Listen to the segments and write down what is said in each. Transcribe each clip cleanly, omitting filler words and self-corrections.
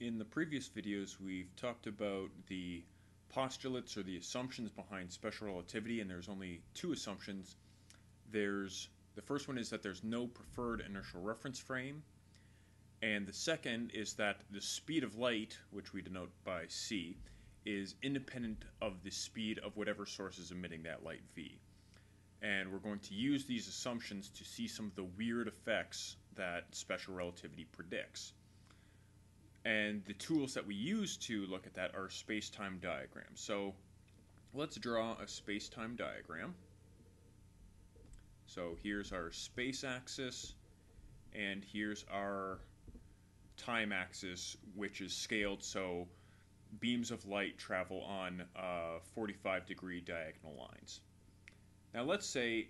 In the previous videos, we've talked about the postulates or the assumptions behind special relativity, and there's only two assumptions. The first one is that there's no preferred inertial reference frame, and the second is that the speed of light, which we denote by c, is independent of the speed of whatever source is emitting that light v. And we're going to use these assumptions to see some of the weird effects that special relativity predicts. And the tools that we use to look at that are space-time diagrams. So let's draw a space-time diagram. So here's our space axis, and here's our time axis, which is scaled so beams of light travel on 45-degree diagonal lines. Now let's say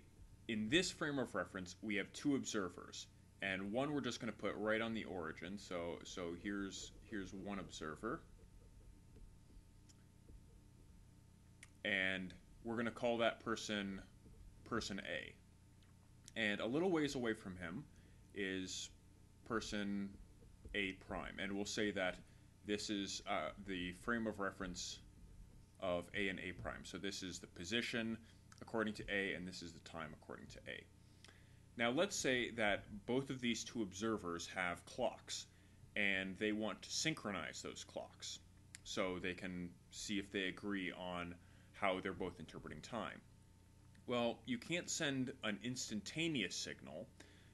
in this frame of reference we have two observers, and one we're just going to put right on the origin. So here's one observer, and we're going to call that person A. And a little ways away from him is person A prime, and we'll say that this is the frame of reference of A and A prime. So this is the position according to A, and this is the time according to A. Now let's say that both of these two observers have clocks, and they want to synchronize those clocks so they can see if they agree on how they're both interpreting time. Well, you can't send an instantaneous signal,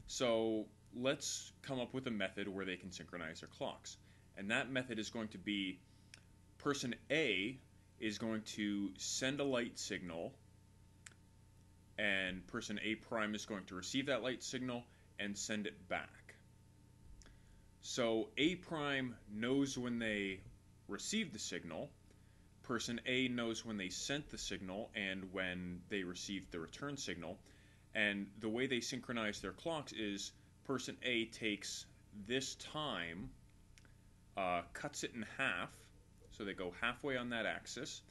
so let's come up with a method where they can synchronize their clocks. And that method is going to be person A is going to send a light signal, and person A prime is going to receive that light signal and send it back. So A prime knows when they received the signal, person A knows when they sent the signal and when they received the return signal, and the way they synchronize their clocks is person A takes this time, cuts it in half, so they go halfway on that axis,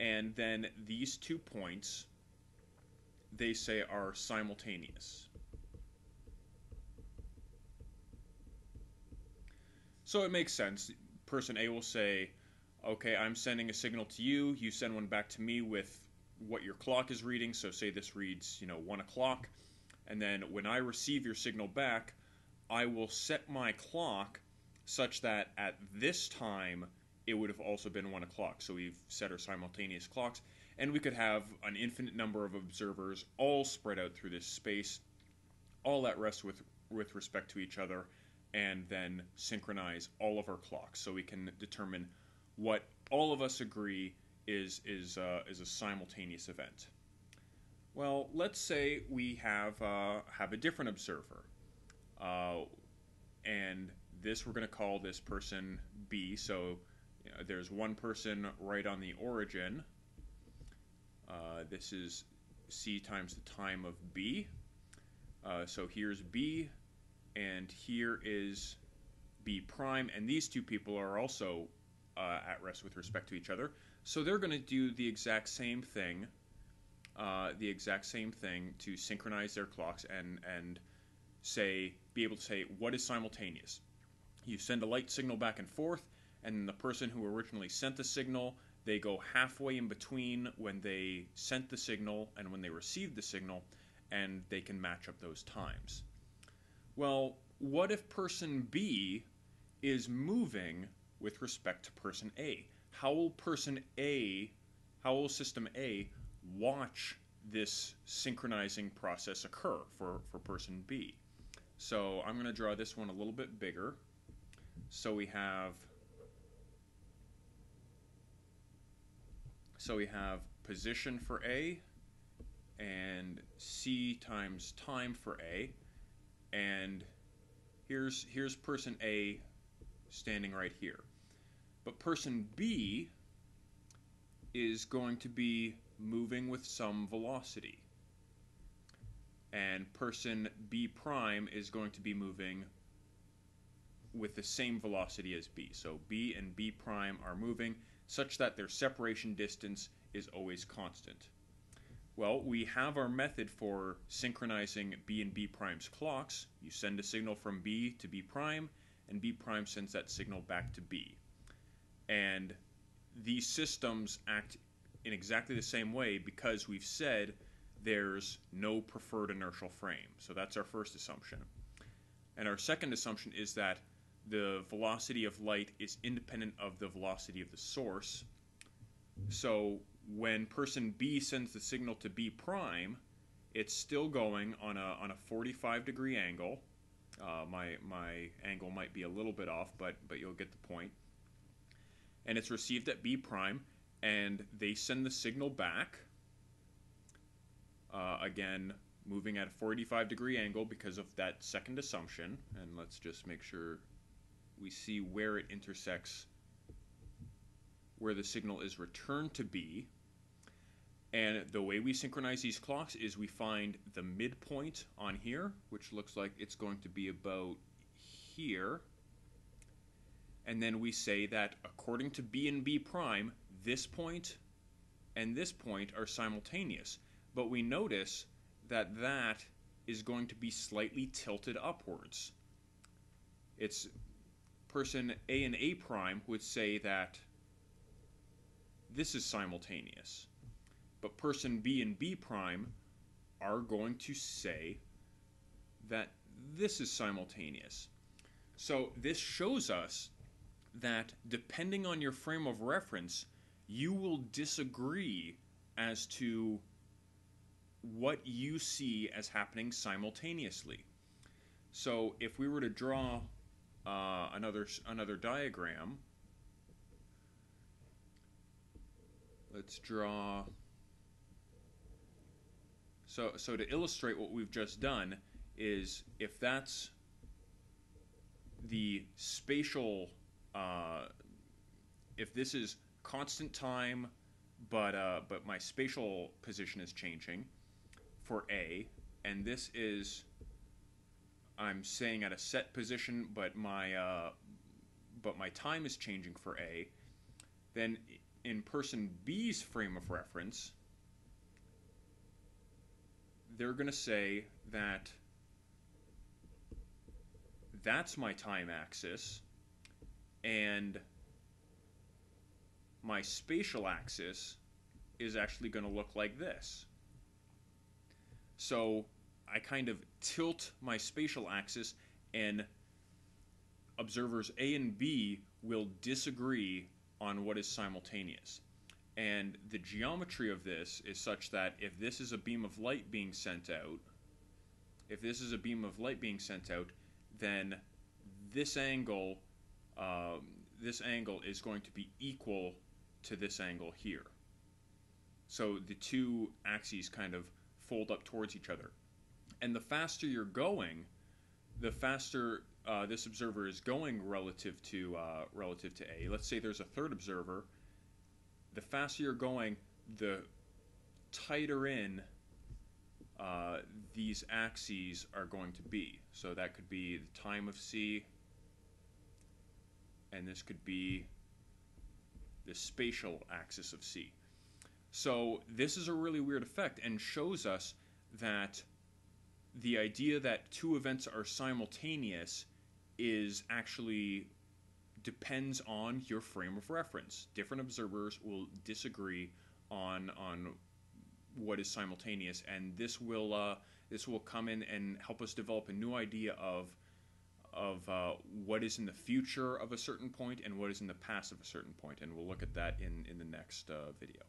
and then these two points they say are simultaneous. So it makes sense. Person A will say, okay, I'm sending a signal to you, you send one back to me with what your clock is reading, so say this reads 1 o'clock, and then when I receive your signal back, I will set my clock such that at this time it would have also been 1 o'clock. So we've set our simultaneous clocks, and we could have an infinite number of observers all spread out through this space, all at rest with respect to each other, and then synchronize all of our clocks so we can determine what all of us agree is a simultaneous event. Well, let's say we have a different observer, and this we're going to call this person B. So there's one person right on the origin. This is C times the time of B. So here's B, and here is B prime, and these two people are also at rest with respect to each other. So they're going to do the exact same thing to synchronize their clocks and be able to say what is simultaneous. You send a light signal back and forth, and the person who originally sent the signal, they go halfway in between when they sent the signal and when they received the signal, and they can match up those times. Well, what if person B is moving with respect to person A? How will system A watch this synchronizing process occur for person B? So I'm going to draw this one a little bit bigger. So we have position for A, and C times time for A, and here's person A standing right here. But person B is going to be moving with some velocity, and person B prime is going to be moving with the same velocity as B. So B and B prime are moving such that their separation distance is always constant. Well, we have our method for synchronizing B and B prime's clocks. You send a signal from B to B prime, and B prime sends that signal back to B. And these systems act in exactly the same way because we've said there's no preferred inertial frame. So that's our first assumption. And our second assumption is that the velocity of light is independent of the velocity of the source. So when person B sends the signal to B prime, it's still going on a 45-degree angle. My angle might be a little bit off, but you'll get the point. And it's received at B prime, and they send the signal back, again, moving at a 45-degree angle because of that second assumption. And let's just make sure we see where it intersects, where the signal is returned to B. And the way we synchronize these clocks is we find the midpoint on here, which looks like it's going to be about here. And then we say that according to B and B prime, this point and this point are simultaneous. But we notice that that is going to be slightly tilted upwards. It's person A and A prime would say that this is simultaneous. But person B and B prime are going to say that this is simultaneous. So this shows us that depending on your frame of reference, you will disagree as to what you see as happening simultaneously. So if we were to draw another diagram, let's draw. So to illustrate what we've just done is if that's the spatial, if this is constant time, but my spatial position is changing for A, and this is I'm saying at a set position, but my time is changing for A, then in person B's frame of reference, they're going to say that that's my time axis, and my spatial axis is actually going to look like this. So I kind of tilt my spatial axis, and observers A and B will disagree on what is simultaneous. And the geometry of this is such that if this is a beam of light being sent out, then this angle is going to be equal to this angle here. So the two axes kind of fold up towards each other. And the faster you're going, the faster this observer is going relative to A. Let's say there's a third observer. The faster you're going, the tighter in these axes are going to be. So that could be the time of C, and this could be the spatial axis of C. So this is a really weird effect and shows us that the idea that two events are simultaneous is actually depends on your frame of reference. Different observers will disagree on what is simultaneous, and this will come in and help us develop a new idea of what is in the future of a certain point and what is in the past of a certain point, and we'll look at that in the next video.